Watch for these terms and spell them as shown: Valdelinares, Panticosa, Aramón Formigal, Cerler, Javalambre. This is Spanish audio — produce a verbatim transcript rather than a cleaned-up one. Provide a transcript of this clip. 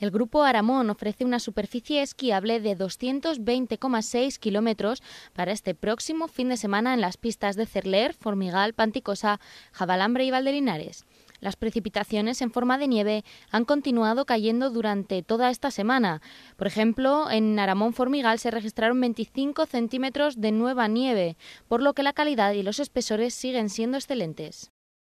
El grupo Aramón ofrece una superficie esquiable de doscientos veinte coma seis kilómetros para este próximo fin de semana en las pistas de Cerler, Formigal, Panticosa, Javalambre y Valdelinares. Las precipitaciones en forma de nieve han continuado cayendo durante toda esta semana. Por ejemplo, en Aramón Formigal se registraron veinticinco centímetros de nueva nieve, por lo que la calidad y los espesores siguen siendo excelentes.